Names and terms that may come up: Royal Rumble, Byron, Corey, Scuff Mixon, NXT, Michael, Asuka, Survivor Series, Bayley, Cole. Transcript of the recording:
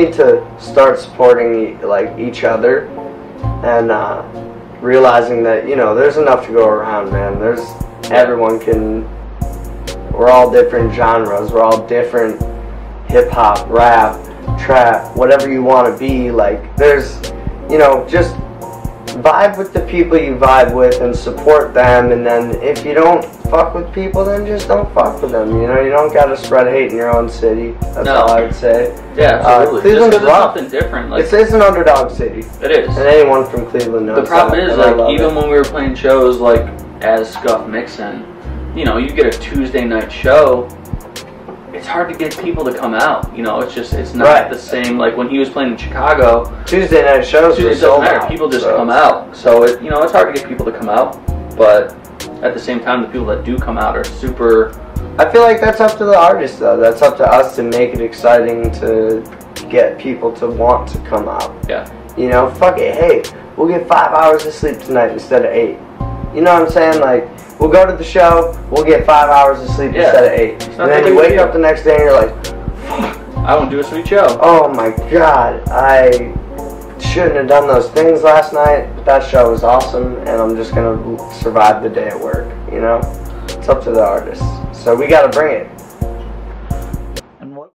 need to start supporting each other and realizing that, you know, there's enough to go around, man. Everyone can, we're all different genres, we're all different, hip-hop, rap, trap, whatever you want to be. There's, you know, just vibe with the people you vibe with and support them, and then if you don't fuck with people, then just don't fuck with them. You know, you don't gotta spread hate in your own city. That's all I would say. Yeah, absolutely. Cleveland's rough. It's something different. It's an underdog city. It is. And anyone from Cleveland knows. The problem is, even when we were playing shows as Scuff Mixon, you know, you get a Tuesday night show, it's hard to get people to come out. You know, it's not the same. When he was playing in Chicago, Tuesday night shows were sold out. People just come out. So you know, it's hard to get people to come out, but at the same time, the people that do come out are super. I feel like that's up to the artist, though. That's up to us to make it exciting, to get people to want to come out. Yeah. You know, fuck it. Hey, we'll get 5 hours of sleep tonight instead of 8. You know what I'm saying? We'll go to the show, we'll get 5 hours of sleep instead of 8. And then you wake up the next day and you're like, fuck, I won't do a sweet show. Oh my god, I shouldn't have done those things last night, but that show was awesome, and I'm just going to survive the day at work, you know? It's up to the artists. So we got to bring it.